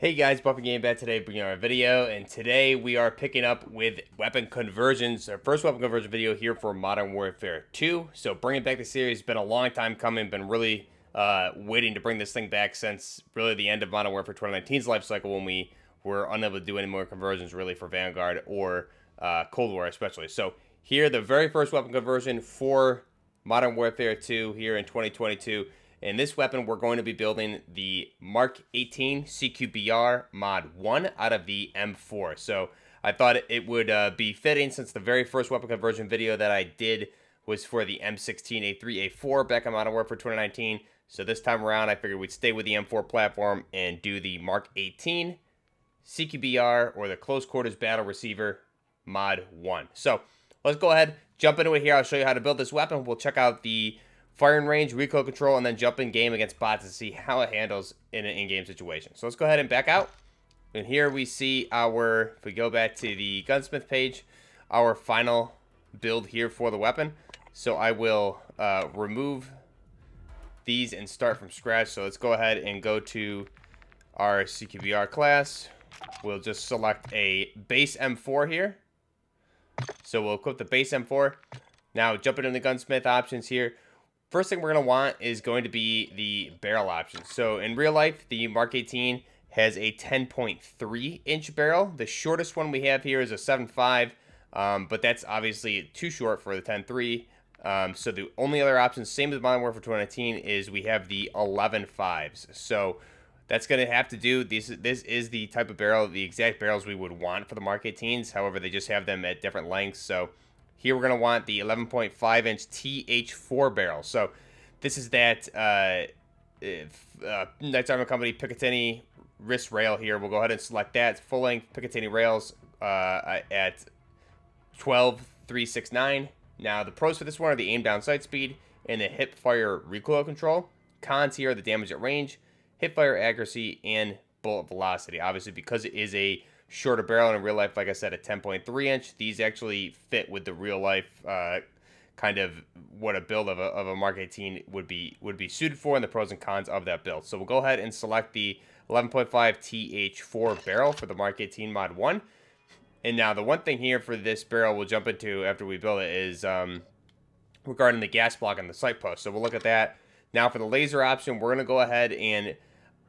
Hey guys, Buffy Game Bad today bringing our video, and today we are picking up with weapon conversions, our first weapon conversion video here for Modern Warfare 2. So bringing back the series, been a long time coming, been really waiting to bring this thing back since really the end of Modern Warfare 2019's life cycle when we were unable to do any more conversions really for Vanguard or Cold War especially. So here the very first weapon conversion for Modern Warfare 2 here in 2022. In this weapon, we're going to be building the Mk 18 CQBR Mod 1 out of the M4. So I thought it would be fitting since the very first weapon conversion video that I did was for the M16A3A4 back in Modern Warfare 2019. So this time around, I figured we'd stay with the M4 platform and do the Mk 18 CQBR, or the Close Quarters Battle Receiver Mod 1. So let's go ahead, jump into it here. I'll show you how to build this weapon. We'll check out the firing range, recoil control, and then jump in game against bots to see how it handles in an in-game situation. So let's go ahead and back out. And here we see our, if we go back to the gunsmith page, our final build here for the weapon. So I will remove these and start from scratch. So let's go ahead and go to our CQBR class. We'll just select a base M4 here. So we'll equip the base M4. Now jumping in the gunsmith options here. First thing we're going to want is going to be the barrel option. So in real life, the Mk 18 has a 10.3 inch barrel. The shortest one we have here is a 7.5, but that's obviously too short for the 10.3. So the only other option, same as Modern Warfare 2019, is we have the 11.5s. So that's going to have to do, this is the type of barrel, the exact barrels we would want for the Mk 18s. However, they just have them at different lengths. So here we're going to want the 11.5 inch TH4 barrel. So this is that Knight's Armor Company Picatinny wrist rail here. We'll go ahead and select that. Full length Picatinny rails at 12.369. Now the pros for this one are the aim down sight speed and the hip fire recoil control. Cons here are the damage at range, hip fire accuracy, and bullet velocity. Obviously because it is a shorter barrel in real life, like I said, a 10.3 inch. These actually fit with the real life kind of what a build of a Mk 18 would be suited for, and the pros and cons of that build. So we'll go ahead and select the 11.5 TH4 barrel for the Mk 18 Mod 1. And now the one thing here for this barrel we'll jump into after we build it is regarding the gas block and the sight post. So we'll look at that. Now for the laser option, we're going to go ahead and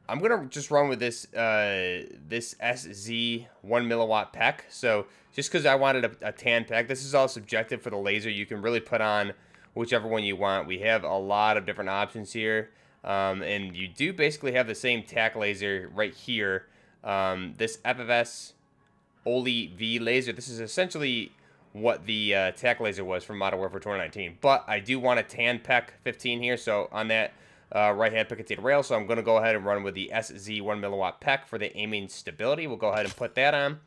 I'm going to just run with this this SZ 1 mW PEQ. So just because I wanted a tan PEQ, this is all subjective for the laser. You can really put on whichever one you want. We have a lot of different options here. And you do basically have the same tack laser right here. This FFS Oli V laser, this is essentially what the tack laser was from Modern Warfare 2019. But I do want a tan PEQ 15 here, so on that right-hand Picatinny rail, so I'm going to go ahead and run with the SZ 1 mW PEQ for the aiming stability. We'll go ahead and put that on.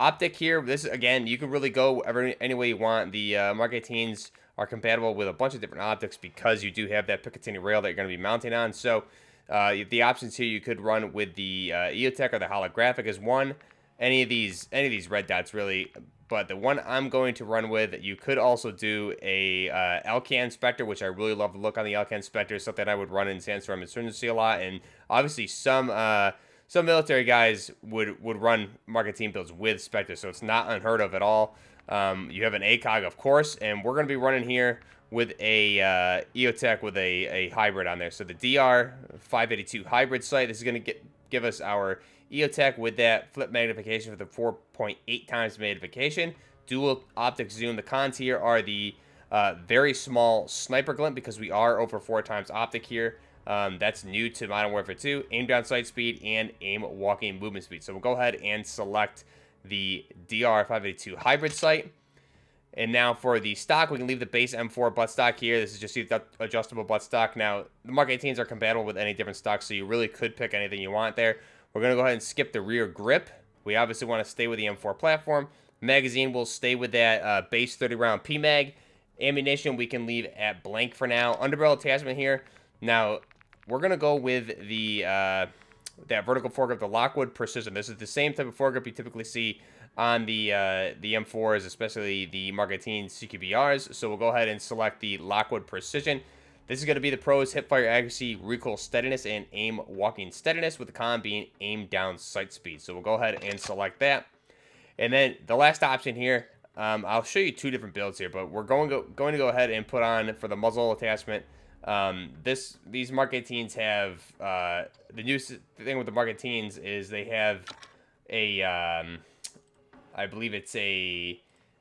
Optic here, this again, you can really go any way you want. The Mk 18s are compatible with a bunch of different optics because you do have that Picatinny rail that you're going to be mounting on. So the options here, you could run with the Eotech or the holographic as one. Any of these red dots really, but the one I'm going to run with, you could also do a Elcan Spectre, which I really love the look on the Elcan Spectre. It's something I would run in Sandstorm Insurgency a lot, and obviously some military guys would run Mk 18 builds with Spectre, so it's not unheard of at all. You have an ACOG, of course, and we're going to be running here with a Eotech with a hybrid on there. So the DR 582 hybrid sight. This is going to give us our Eotech with that flip magnification for the 4.8 times magnification. Dual optic zoom. The cons here are the very small sniper glint because we are over 4 times optic here. That's new to Modern Warfare 2. Aim down sight speed and aim walking movement speed. So we'll go ahead and select the DR 582 hybrid sight. And now for the stock, we can leave the base M4 buttstock here. This is just the adjustable buttstock. Now, the Mk 18s are compatible with any different stock, so you really could pick anything you want there. We're going to go ahead and skip the rear grip. We obviously want to stay with the M4 platform. Magazine will stay with that base 30-round PMag. Ammunition we can leave at blank for now. Underbarrel attachment here. Now, we're going to go with the that vertical foregrip, the Lockwood Precision. This is the same type of foregrip you typically see on the M4s, especially the Mk 18 CQBRs. So we'll go ahead and select the Lockwood Precision. This is going to be the pros: hipfire accuracy, recoil steadiness, and aim walking steadiness, with the con being aim down sight speed. So we'll go ahead and select that. And then the last option here, I'll show you two different builds here, but we're going to go ahead and put on, for the muzzle attachment, these Mk 18s have, the new thing with the Mk 18s is they have a, I believe it's a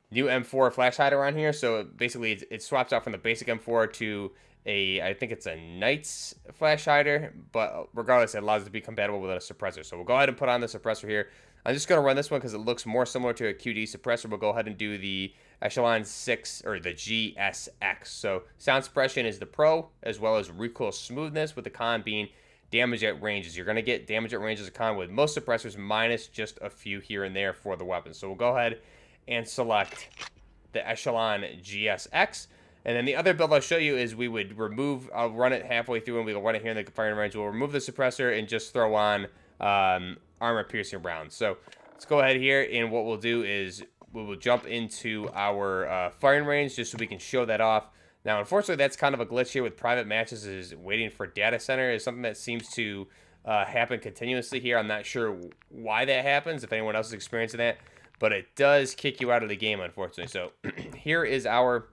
new M4 flash hider on here. So basically it swaps out from the basic M4 to a, I think it's a Knight's flash hider, but regardless, it allows it to be compatible with a suppressor. So we'll go ahead and put on the suppressor here. I'm just going to run this one because it looks more similar to a QD suppressor. We'll go ahead and do the Echelon 6, or the GSX. So sound suppression is the pro, as well as recoil smoothness, with the con being damage at ranges. You're going to get damage at ranges as a con with most suppressors, minus just a few here and there for the weapon. So we'll go ahead and select the Echelon GSX. And then the other build I'll show you is we would remove, I'll run it halfway through and we'll run it here in the firing range. We'll remove the suppressor and just throw on armor piercing rounds. So let's go ahead here, and what we'll do is we will jump into our firing range just so we can show that off. Now, unfortunately, that's kind of a glitch here with private matches, is waiting for data center is something that seems to happen continuously here. I'm not sure why that happens, if anyone else is experiencing that, but it does kick you out of the game, unfortunately. So here is our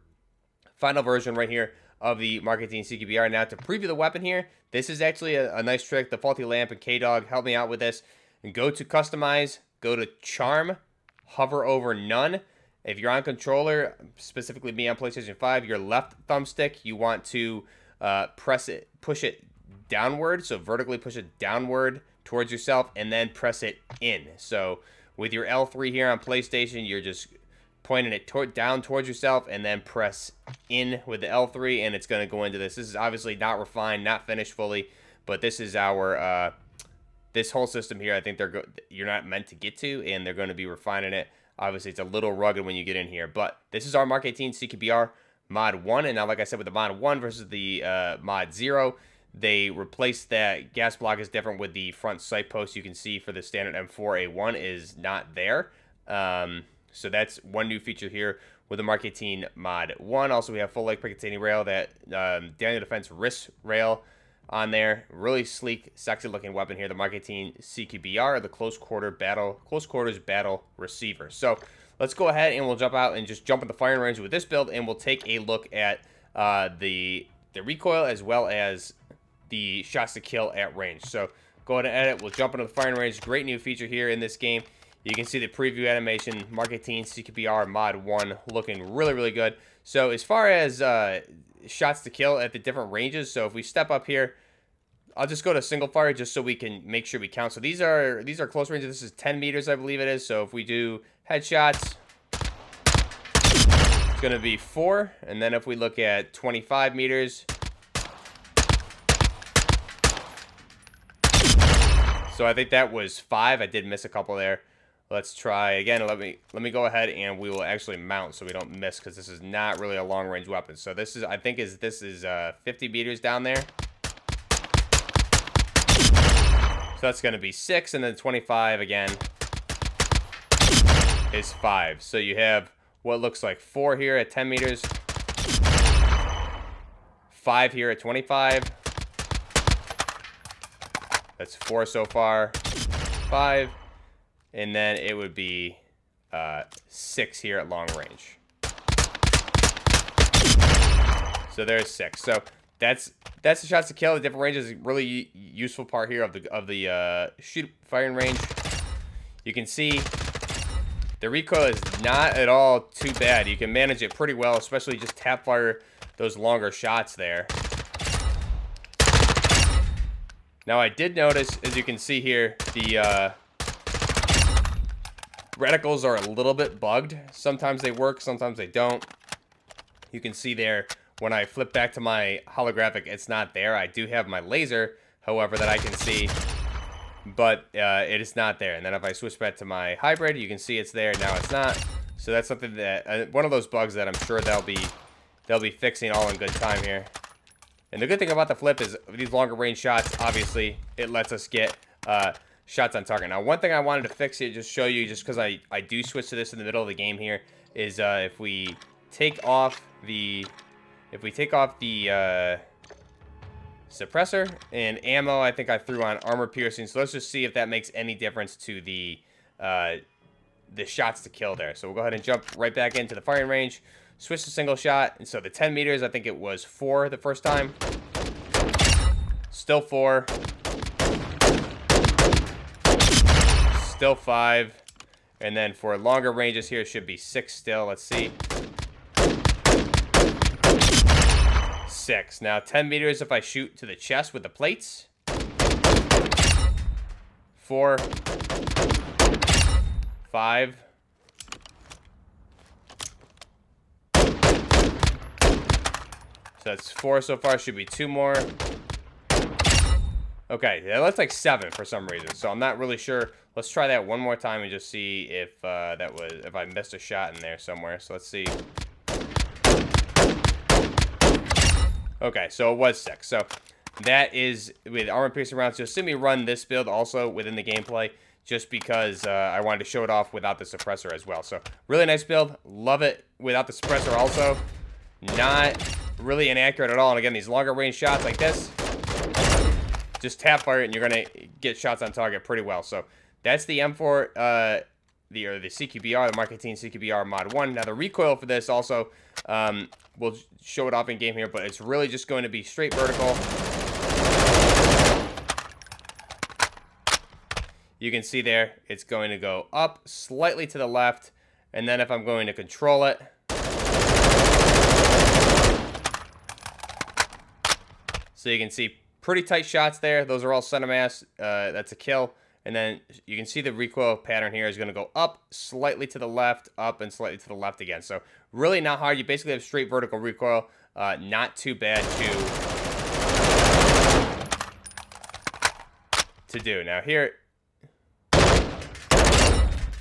final version right here of the Mk 18 CQBR. Now, to preview the weapon here, this is actually a nice trick. The Faulty Lamp and K-Dog helped me out with this. And go to Customize, go to Charm, hover over None. If you're on controller, specifically me on PlayStation 5, your left thumbstick, you want to push it downward. So vertically push it downward towards yourself, and then press it in. So with your L3 here on PlayStation, you're just pointing it down towards yourself, and then press in with the L3, and it's going to go into this. This is obviously not refined, not finished fully, but this is our this whole system here. I think you're not meant to get to, and they're going to be refining it. Obviously, it's a little rugged when you get in here, but this is our Mk 18 CQBR Mod 1, and now, like I said, with the Mod 1 versus the Mod 0, they replaced that gas block is different with the front sight post. You can see for the standard M4A1 is not there. So that's one new feature here with the Mk 18 Mod 1. Also, we have full leg Picatinny rail, that Daniel Defense wrist rail on there. Really sleek, sexy looking weapon here, the Mk 18 CQBR, the close quarters battle receiver. So let's go ahead and we'll jump out and just jump in the firing range with this build, and we'll take a look at the recoil as well as the shots to kill at range. So go ahead and edit. We'll jump into the firing range. Great new feature here in this game. You can see the preview animation, Mk 18 CQBR Mod 1, looking really, really good. So as far as shots to kill at the different ranges, so if we step up here, I'll just go to single fire just so we can make sure we count. So these are close ranges. This is 10 meters, I believe it is. So if we do headshots, it's going to be 4. And then if we look at 25 meters... So I think that was 5. I did miss a couple there. Let's try again. Let me go ahead and we will actually mount so we don't miss, because this is not really a long range weapon. So this is, I think is, this is 50 meters down there. So that's going to be 6, and then 25 again is 5. So you have what looks like 4 here at 10 meters, 5 here at 25. That's 4 so far, 5. And then it would be 6 here at long range. So there's 6. So that's the shots to kill. The different ranges is a really useful part here of the firing range. You can see the recoil is not at all too bad. You can manage it pretty well, especially just tap fire those longer shots there. Now I did notice, as you can see here, the reticles are a little bit bugged. Sometimes they work, sometimes they don't. You can see there, when I flip back to my holographic, it's not there. I do have my laser, however, that I can see, but it is not there. And then if I switch back to my hybrid, you can see it's there. Now it's not. So that's something that, one of those bugs that I'm sure they'll be fixing all in good time here. And the good thing about the flip is these longer range shots, obviously, it lets us get shots on target. Now, one thing I wanted to fix here, just show you, just because I do switch to this in the middle of the game here, is if we take off the suppressor. And ammo, I think I threw on armor piercing. So let's just see if that makes any difference to the shots to kill there. So we'll go ahead and jump right back into the firing range. Switch to single shot. And so the 10 meters, I think it was 4 the first time. Still 4. Still 5. And then for longer ranges here, it should be 6 still. Let's see. 6. Now 10 meters if I shoot to the chest with the plates. 4. 5. 4 so far, should be 2 more. Okay, yeah, that's like 7 for some reason, so I'm not really sure. Let's try that one more time and just see if that was, if I missed a shot in there somewhere. So let's see. Okay, so it was 6. So that is with armor piercing rounds. You'll see me run this build also within the gameplay, just because I wanted to show it off without the suppressor as well. So really nice build, love it without the suppressor also. Not really inaccurate at all. And again, these longer range shots like this, just tap fire it and you're gonna get shots on target pretty well. So that's the M4, the CQBR, the Mk 18 CQBR Mod 1. Now the recoil for this also, we'll show it off in game here, but it's really just going to be straight vertical. You can see there, it's going to go up slightly to the left, and then if I'm going to control it, so you can see pretty tight shots there. Those are all center mass. That's a kill. And then you can see the recoil pattern here is going to go up, slightly to the left, up, and slightly to the left again. So really not hard. You basically have straight vertical recoil. Not too bad to do. Now here,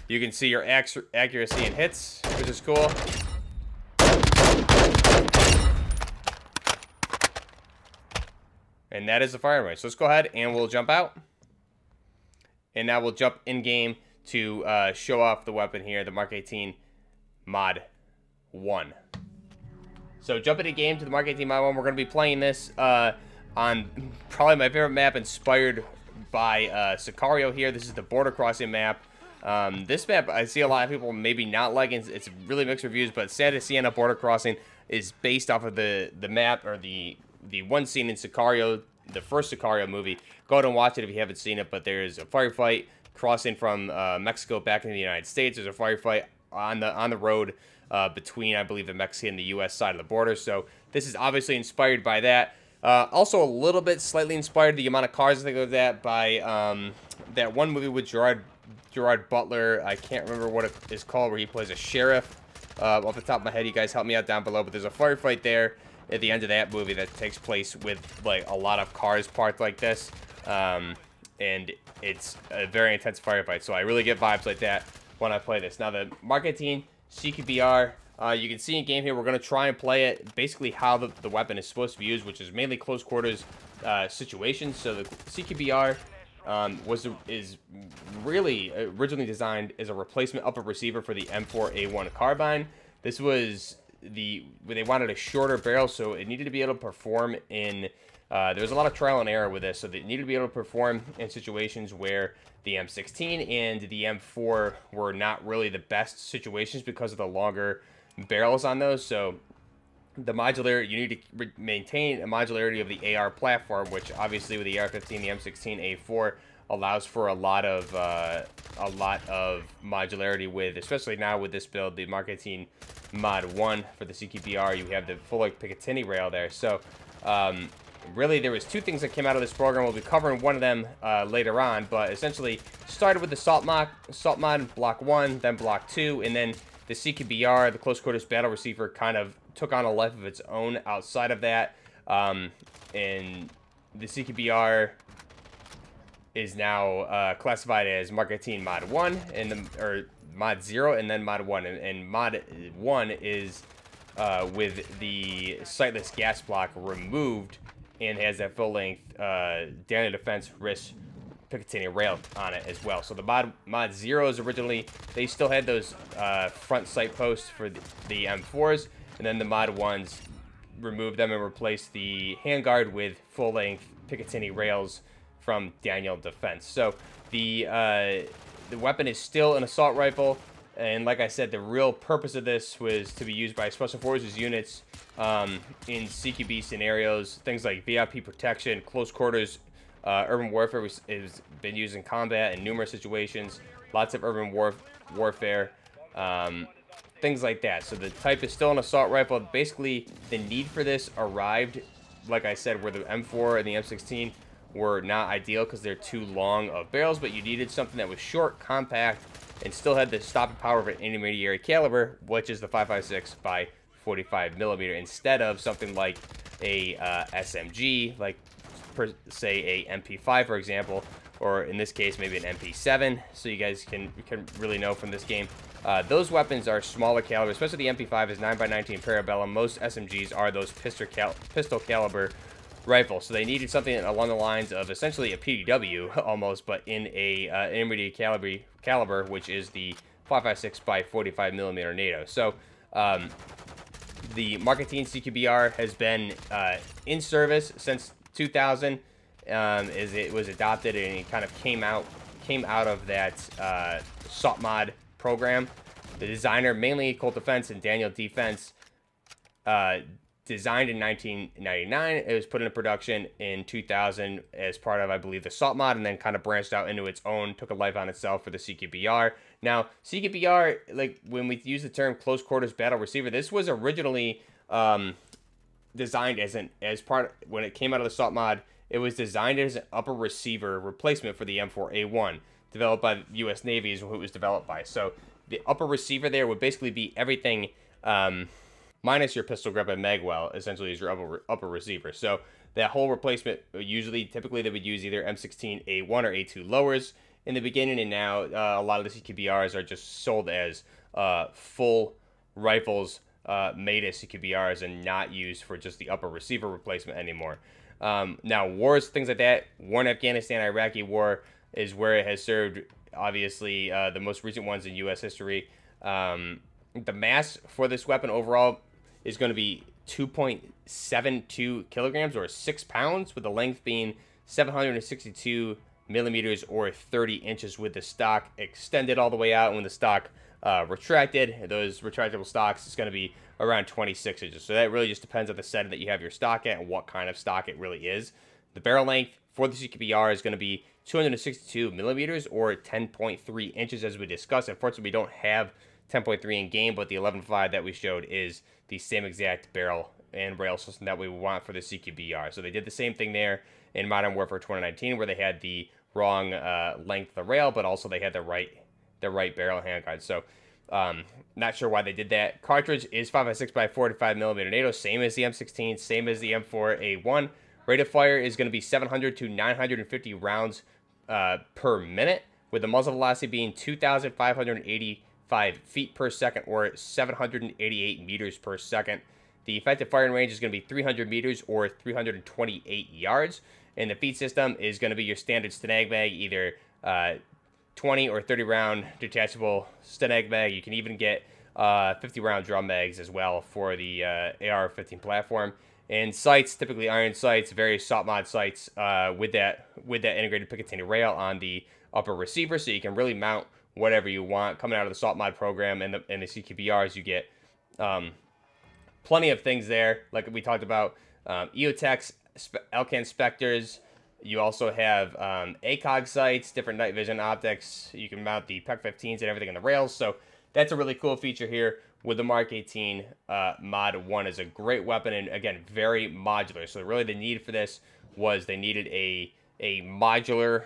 you can see your accuracy and hits, which is cool. And that is the firing range. So let's go ahead and we'll jump out. And now we'll jump in game to show off the weapon here, the Mk 18 Mod 1. So jump into game to the Mk 18 Mod 1. We're going to be playing this on probably my favorite map, inspired by Sicario here. This is the border crossing map. This map, I see a lot of people maybe not liking. It's really mixed reviews, but Santa Seña Border Crossing is based off of the map, or the one scene in Sicario, the first Sicario movie. Go ahead and watch it if you haven't seen it, but there's a firefight crossing from Mexico back into the United States. There's a firefight on the road between, I believe, the Mexican and the U.S. side of the border. So this is obviously inspired by that. Also a little bit slightly inspired, the amount of cars and things like that, by that one movie with Gerard Butler. I can't remember what it is called, where he plays a sheriff. Off the top of my head, you guys help me out down below, but there's a firefight there at the end of that movie that takes place with like a lot of cars parked like this, and it's a very intense firefight. So I really get vibes like that when I play this. Now the Mk 18 CQBR, you can see in game here, we're going to try and play it basically how the weapon is supposed to be used, which is mainly close quarters situations. So the CQBR is really originally designed as a replacement upper receiver for the M4A1 carbine. This was they wanted a shorter barrel, so it needed to be able to perform in there was a lot of trial and error with this, so they needed to be able to perform in situations where the M16 and the M4 were not really the best situations because of the longer barrels on those. So the modularity, you need to maintain a modularity of the AR platform, which obviously with the AR-15, the M16A4 allows for a lot of modularity with, especially now with this build, the Mk 18 Mod 1 for the CQBR. You have the full Picatinny rail there. So really there was 2 things that came out of this program. We'll be covering one of them later on, but essentially started with the SOPMOD Block 1, then Block 2, and then the CQBR, the close quarters battle receiver, kind of took on a life of its own outside of that. And the CQBR is now classified as Mk 18 Mod 1 and or Mod 0 and then Mod 1, and Mod 1 is with the sightless gas block removed and has that full length Daniel Defense wrist Picatinny rail on it as well. So the Mod 0s originally, they still had those front sight posts for the M4s, and then the Mod 1s remove them and replace the handguard with full-length Picatinny rails from Daniel Defense. So the weapon is still an assault rifle, and like I said, the real purpose of this was to be used by Special Forces units in CQB scenarios, things like VIP protection, close quarters. Urban warfare has been used in combat in numerous situations, lots of urban warfare, things like that. So the type is still an assault rifle. Basically, the need for this arrived, like I said, where the M4 and the M16 were not ideal because they're too long of barrels, but you needed something that was short, compact, and still had the stopping power of an intermediary caliber, which is the 5.56 by 45 millimeter, instead of something like a SMG, like per, say a MP5, for example, or in this case, maybe an MP7. So you guys can really know from this game. Those weapons are smaller caliber, especially the MP5 is 9x19 parabellum. Most SMGs are those pistol caliber rifle, so they needed something along the lines of essentially a PDW almost, but in a intermediate caliber, which is the 5.56 by 45 millimeter NATO. So the Mk 18 CQBR has been in service since 2000, as it was adopted, and it kind of came out of that SOPMOD program. The designer, mainly Colt Defense and Daniel Defense, designed in 1999. It was put into production in 2000 as part of, I believe, the SOPMOD, and then kind of branched out into its own, took a life on itself for the CQBR. Now, CQBR, like when we use the term close quarters battle receiver, this was originally designed when it came out of the SOPMOD, it was designed as an upper receiver replacement for the M4A1, developed by the U.S. Navy is who it was developed by. So the upper receiver there would basically be everything minus your pistol grip and mag well, essentially, is your upper receiver. So that whole replacement, typically they would use either M16A1 or A2 lowers in the beginning, and now a lot of the CQBRs are just sold as full rifles made as CQBRs and not used for just the upper receiver replacement anymore. Now, wars, things like that, war in Afghanistan, Iraqi war is where it has served, obviously, the most recent ones in U.S. history. The mass for this weapon overall is going to be 2.72 kilograms or 6 pounds, with the length being 762 millimeters or 30 inches with the stock extended all the way out. And when the stock retracted, those retractable stocks, it's going to be around 26 inches. So that really just depends on the setting that you have your stock at and what kind of stock it really is. The barrel length for the CQBR is going to be 262 millimeters or 10.3 inches, as we discussed. Unfortunately, we don't have 10.3 in game, but the 11.5 that we showed is the same exact barrel and rail system that we want for the CQBR. So they did the same thing there in Modern Warfare 2019, where they had the wrong length of the rail, but also they had the right barrel handguard. So not sure why they did that. Cartridge is 5.56 by 45 millimeter NATO, same as the M16, same as the M4A1. Rate of fire is going to be 700 to 950 rounds per minute, with the muzzle velocity being 2,585 feet per second or 788 meters per second. The effective firing range is going to be 300 meters or 328 yards, and the feed system is going to be your standard STENAG mag, either 20 or 30 round detachable STENAG mag. You can even get 50 round drum mags as well for the AR-15 platform. And sights, typically iron sights, various SOPMOD sights with that integrated Picatinny rail on the upper receiver, so you can really mount whatever you want. Coming out of the SOPMOD program and the CQBRs, you get plenty of things there. Like we talked about, Eotech, Elcan Spectres. You also have ACOG sights, different night vision optics. You can mount the PEQ 15s and everything on the rails. So that's a really cool feature here with the Mk 18 Mod 1. Is a great weapon, and again, very modular. So really the need for this was they needed a modular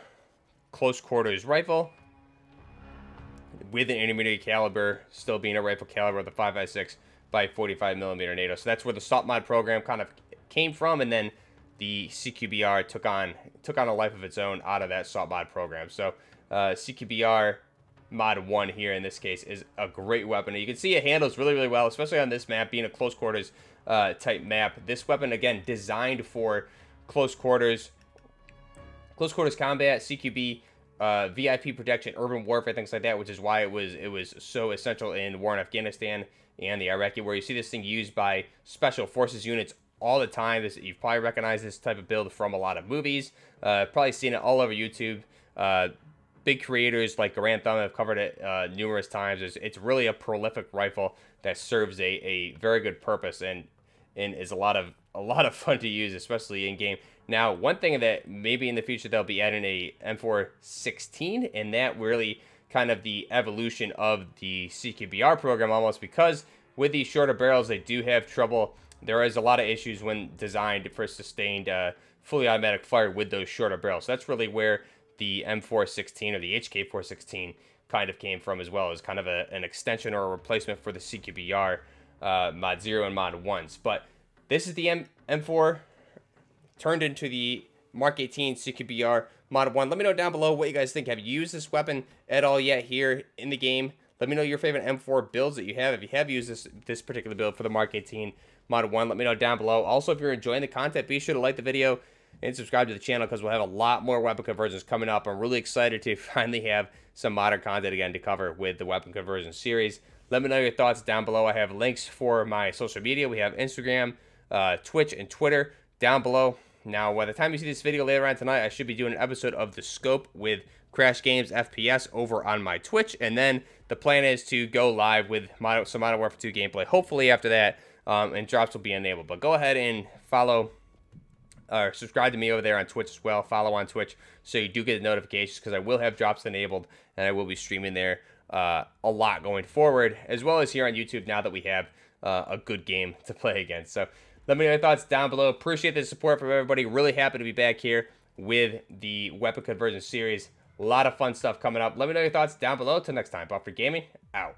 close quarters rifle with an intermediate caliber, still being a rifle caliber of the 5.56 by 45 millimeter NATO. So that's where the SOPMOD program kind of came from, and then the CQBR took on a life of its own out of that SOPMOD program. So CQBR Mod 1 here in this case is a great weapon. You can see it handles really, really well, especially on this map, being a close quarters type map. This weapon, again, designed for close quarters combat, CQB, VIP protection, urban warfare, things like that, which is why it was so essential in war in Afghanistan and the Iraqi, where you see this thing used by special forces units all the time. This, you've probably recognized this type of build from a lot of movies, probably seen it all over YouTube. Big creators like Grand Thumb have covered it numerous times. It's really a prolific rifle that serves a very good purpose and is a lot of fun to use, especially in game. Now, one thing that maybe in the future they'll be adding a M416, and that really kind of the evolution of the CQBR program almost, because with these shorter barrels, they do have trouble. There is a lot of issues when designed for sustained fully automatic fire with those shorter barrels. So that's really where the M416 or the HK416 kind of came from as well, as kind of an extension or a replacement for the CQBR Mod 0 and Mod 1s. But this is the M4 turned into the Mk 18 CQBR Mod 1. Let me know down below what you guys think. Have you used this weapon at all yet here in the game? Let me know your favorite M4 builds that you have. If you have used this particular build for the Mk 18 Mod 1, let me know down below. Also, if you're enjoying the content, be sure to like the video and subscribe to the channel, because we'll have a lot more weapon conversions coming up. I'm really excited to finally have some modern content again to cover with the weapon conversion series. Let me know your thoughts down below. I have links for my social media. We have Instagram, Twitch, and Twitter down below. Now, by the time you see this video later on tonight, I should be doing an episode of The Scope with Crash Games FPS over on my Twitch. And then the plan is to go live with some Modern Warfare 2 gameplay, hopefully after that, and drops will be enabled. But go ahead and follow or subscribe to me over there on Twitch as well. Follow on Twitch so you do get notifications, because I will have drops enabled and I will be streaming there a lot going forward, as well as here on YouTube now that we have a good game to play against. So let me know your thoughts down below. Appreciate the support from everybody. Really happy to be back here with the Weapon Conversion series. A lot of fun stuff coming up. Let me know your thoughts down below. Till next time, Buffy Gaming out.